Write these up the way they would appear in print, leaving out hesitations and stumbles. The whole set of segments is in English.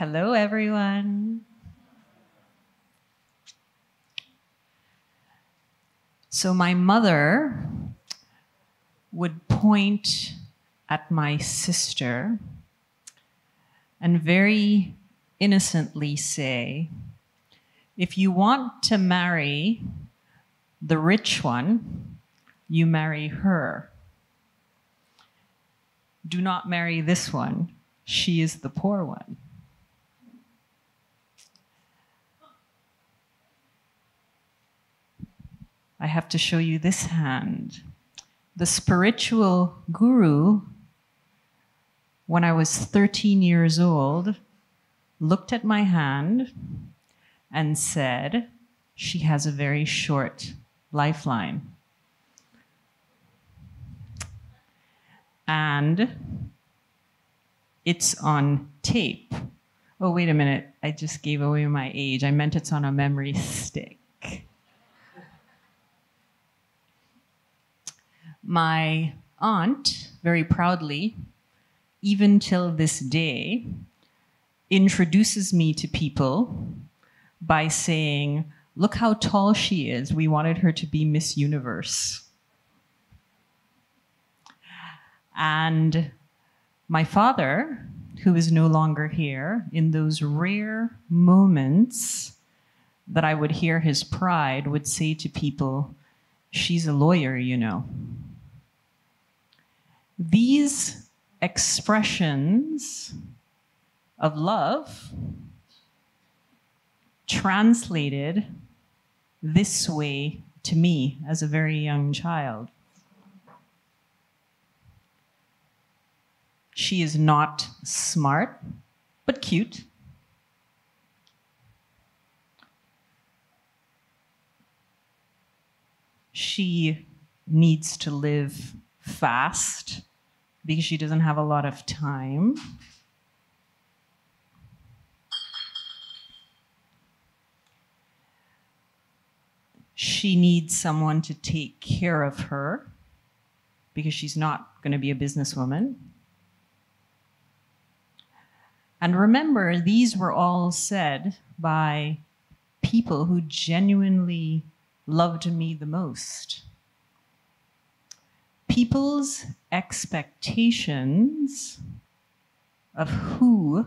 Hello, everyone. So my mother would point at my sister and very innocently say, if you want to marry the rich one, you marry her. Do not marry this one. She is the poor one. I have to show you this hand. The spiritual guru, when I was 13 years old, looked at my hand and said, she has a very short lifeline. And it's on tape. Oh, wait a minute. I just gave away my age. I meant it's on a memory stick. My aunt, very proudly, even till this day, introduces me to people by saying, look how tall she is. We wanted her to be Miss Universe. And my father, who is no longer here, in those rare moments that I would hear his pride, would say to people, she's a lawyer, you know. These expressions of love translated this way to me as a very young child. She is not smart, but cute. She needs to live fast because she doesn't have a lot of time. She needs someone to take care of her because she's not going to be a businesswoman. And remember, these were all said by people who genuinely loved me the most. People's expectations of who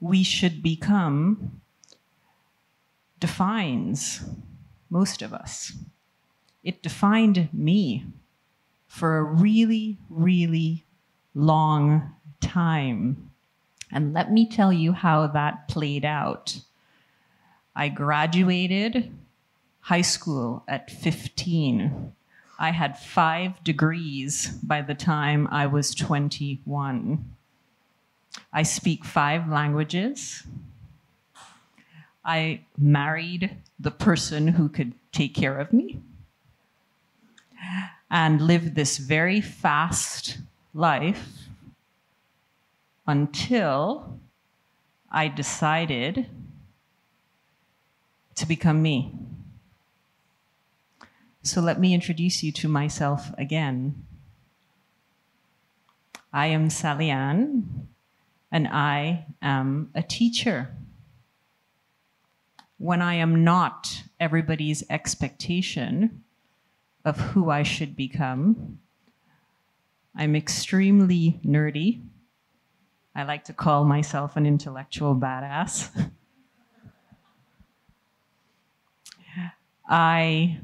we should become defines most of us. It defined me for a really, really long time. And let me tell you how that played out. I graduated high school at 15. I had 5 degrees by the time I was 21. I speak 5 languages. I married the person who could take care of me and lived this very fast life until I decided to become me. So let me introduce you to myself again. I am Sallyann, and I am a teacher. When I am not everybody's expectation of who I should become, I'm extremely nerdy. I like to call myself an intellectual badass. I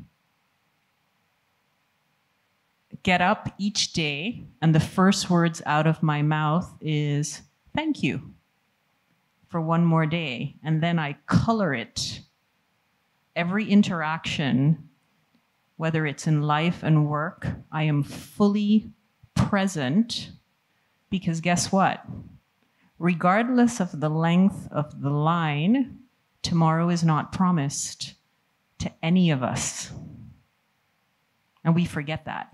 get up each day, and the first words out of my mouth is, thank you for one more day, and then I color it. Every interaction, whether it's in life and work, I am fully present, because guess what? Regardless of the length of the line, tomorrow is not promised to any of us. And we forget that.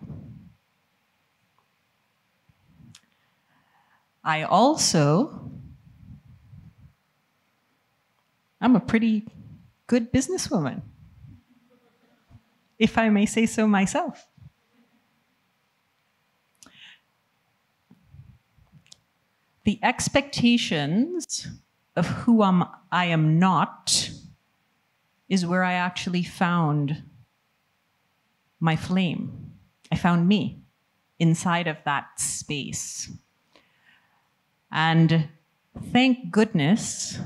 I also I'm a pretty good businesswoman, if I may say so myself. the expectations of who I am not is where I actually found my flame. I found me inside of that space. And thank goodness,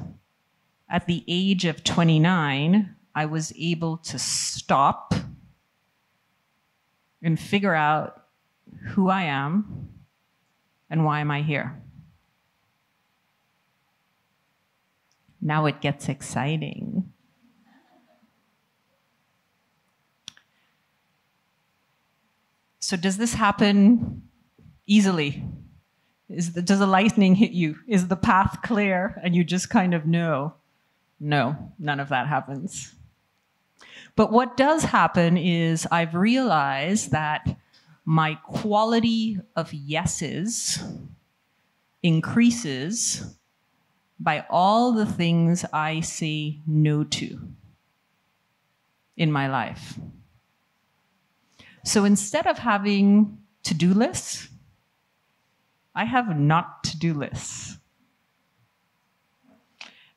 at the age of 29, I was able to stop and figure out who I am and why am I here. Now it gets exciting. So does this happen easily? Does the lightning hit you? Is the path clear and you just kind of know? No, none of that happens. But what does happen is I've realized that my quality of yeses increases by all the things I say no to in my life. So instead of having to-do lists, I have not to-do lists.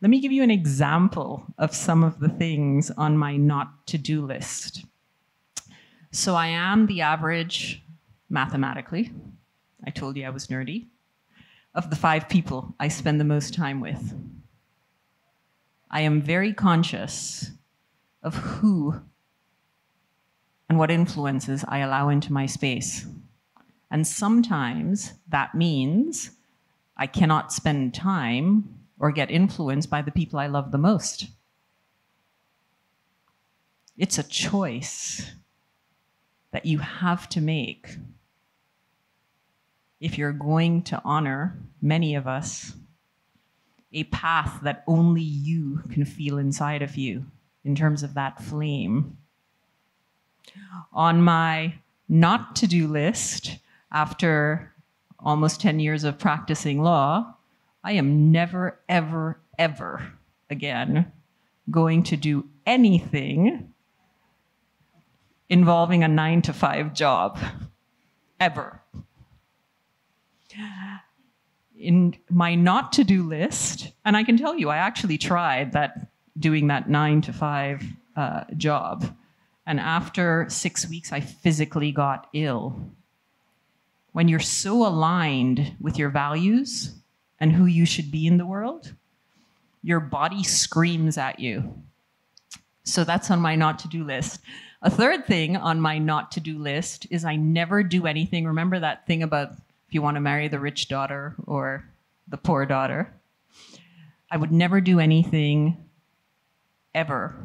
Let me give you an example of some of the things on my not to-do list. So I am the average, mathematically, I told you I was nerdy, of the 5 people I spend the most time with. I am very conscious of who and what influences I allow into my space. And sometimes that means I cannot spend time or get influenced by the people I love the most. It's a choice that you have to make if you're going to honor, many of us, a path that only you can feel inside of you in terms of that flame. On my not to-do list, after almost 10 years of practicing law, I am never, ever, ever again going to do anything involving a 9-to-5 job, ever. In my not to-do list, and I can tell you, I actually tried that, doing that 9-to-5 job. And after 6 weeks, I physically got ill. When you're so aligned with your values and who you should be in the world, your body screams at you. So that's on my not to-do list. A third thing on my not to-do list is I never do anything. Remember that thing about if you want to marry the rich daughter or the poor daughter? I would never do anything ever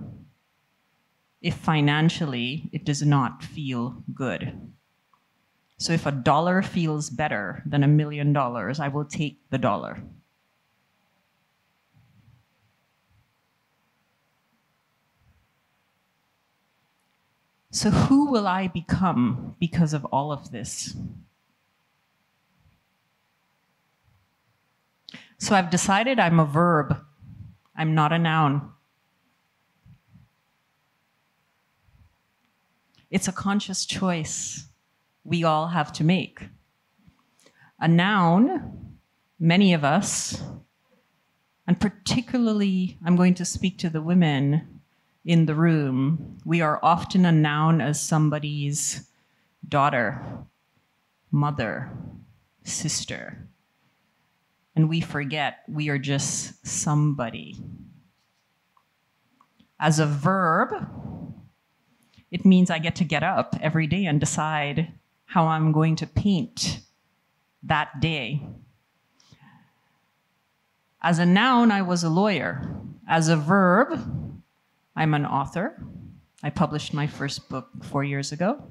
if financially it does not feel good. So if $1 feels better than $1 million, I will take the dollar. So who will I become because of all of this? So I've decided I'm a verb. I'm not a noun. It's a conscious choice we all have to make. A noun, many of us, and particularly I'm going to speak to the women in the room, we are often a noun as somebody's daughter, mother, sister, and we forget we are just somebody. As a verb, it means I get to get up every day and decide how I'm going to paint that day. As a noun, I was a lawyer. As a verb, I'm an author. I published my first book 4 years ago.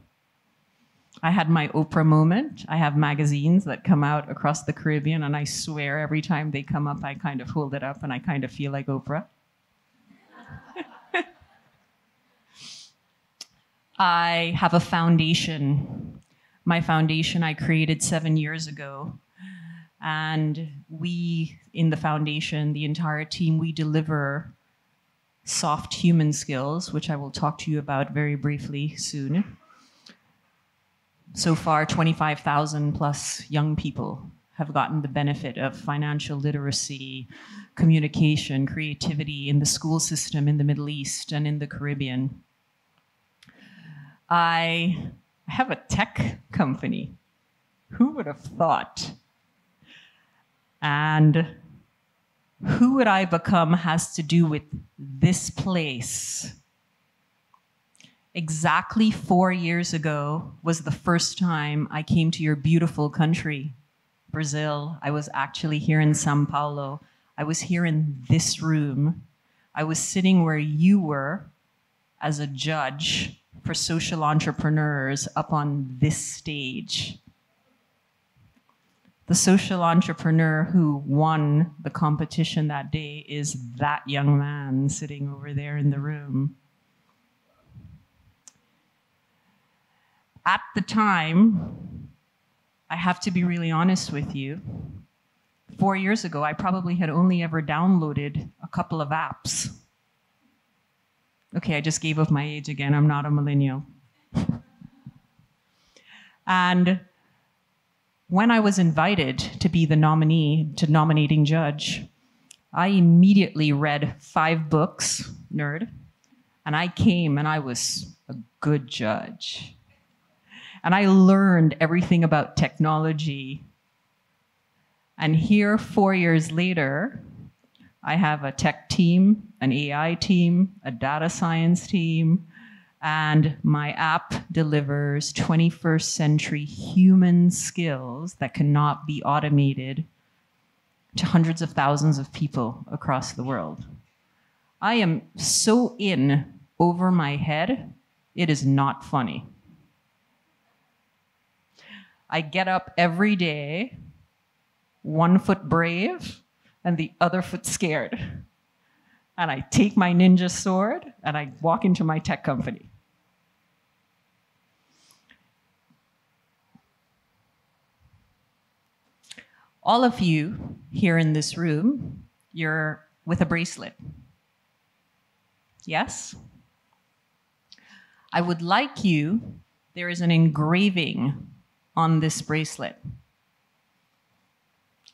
I had my Oprah moment. I have magazines that come out across the Caribbean, and I swear every time they come up, I kind of hold it up and I kind of feel like Oprah. I have a foundation. My foundation I created 7 years ago. And we, in the foundation, the entire team, we deliver soft human skills, which I will talk to you about very briefly soon. So far, 25,000+ young people have gotten the benefit of financial literacy, communication, creativity in the school system in the Middle East and in the Caribbean. I have a tech company. Who would have thought? And who would I become has to do with this place. Exactly 4 years ago was the first time I came to your beautiful country, Brazil. I was actually here in São Paulo. I was here in this room. I was sitting where you were as a judge for social entrepreneurs up on this stage. The social entrepreneur who won the competition that day is that young man sitting over there in the room. At the time, I have to be really honest with you, 4 years ago, I probably had only ever downloaded a couple of apps. Okay, I just gave up my age again. I'm not a millennial. And when I was invited to be the nominee, to nominating judge, I immediately read 5 books, nerd, and I came and I was a good judge. And I learned everything about technology. And here, 4 years later, I have a tech team, an AI team, a data science team, and my app delivers 21st century human skills that cannot be automated to hundreds of thousands of people across the world. I am so in over my head, it is not funny. I get up every day, one foot brave and the other foot scared. And I take my ninja sword and I walk into my tech company. All of you here in this room, you're with a bracelet. Yes? I would like you, there is an engraving on this bracelet.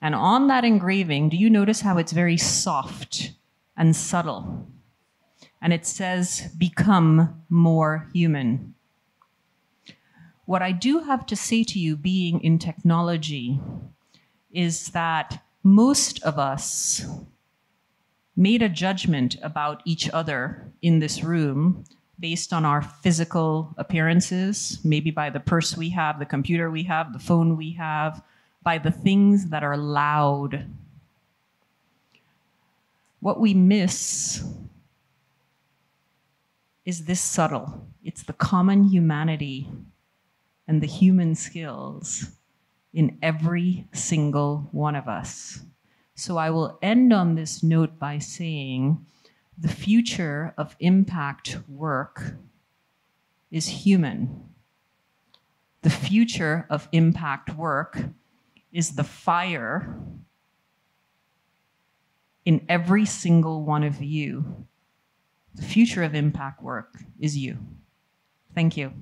And on that engraving, do you notice how it's very soft and subtle? And it says, become more human. What I do have to say to you, being in technology, is that most of us made a judgment about each other in this room based on our physical appearances, maybe by the purse we have, the computer we have, the phone we have, by the things that are loud. What we miss is this subtle. It's the common humanity and the human skills in every single one of us. So I will end on this note by saying, the future of impact work is human. The future of impact work is the fire in every single one of you. The future of impact work is you. Thank you.